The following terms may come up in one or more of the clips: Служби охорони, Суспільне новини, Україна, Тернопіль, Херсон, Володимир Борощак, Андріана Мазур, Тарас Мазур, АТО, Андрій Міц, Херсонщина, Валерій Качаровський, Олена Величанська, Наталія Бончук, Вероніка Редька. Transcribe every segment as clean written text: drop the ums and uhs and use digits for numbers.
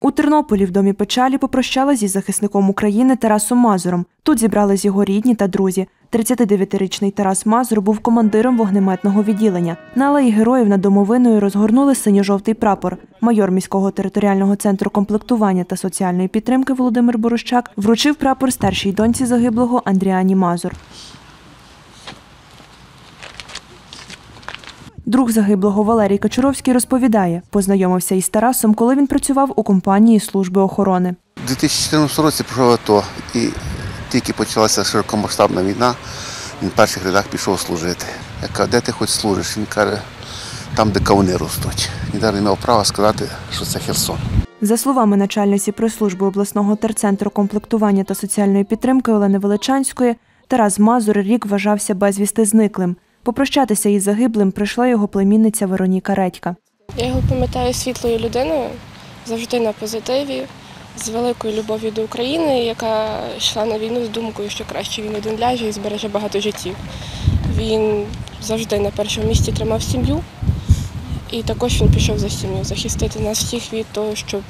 У Тернополі в Домі печалі попрощалася зі захисником України Тарасом Мазуром. Тут зібрались його рідні та друзі. 39-річний Тарас Мазур був командиром вогнеметного відділення. На алеї Героїв над домовиною розгорнули синьо-жовтий прапор. Майор міського територіального центру комплектування та соціальної підтримки Володимир Борощак вручив прапор старшій доньці загиблого Андріані Мазур. Друг загиблого Валерій Качаровський розповідає, познайомився із Тарасом, коли він працював у компанії Служби охорони. У 2014 році пройшов АТО, і тільки почалася широкомасштабна війна, він в перших рядах пішов служити. Я кажу, де ти хоч служиш? Він каже, там, де кавуни ростуть. Ніде не мав права сказати, що це Херсон. За словами начальниці прес-служби обласного терцентру комплектування та соціальної підтримки Олени Величанської, Тарас Мазур рік вважався безвісти зниклим. Попрощатися із загиблим прийшла його племінниця Вероніка Редька. Я його пам'ятаю світлою людиною, завжди на позитиві, з великою любов'ю до України, яка йшла на війну з думкою, що краще він один ляже і збереже багато життів. Він завжди на першому місці тримав сім'ю, і також він пішов за сім'ю, захистити нас всіх від того, щоб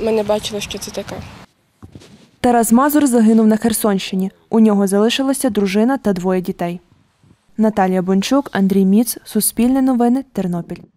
ми не бачили, що це таке. Тарас Мазур загинув на Херсонщині. У нього залишилася дружина та двоє дітей. Наталія Бончук, Андрій Міц, Суспільне новини, Тернопіль.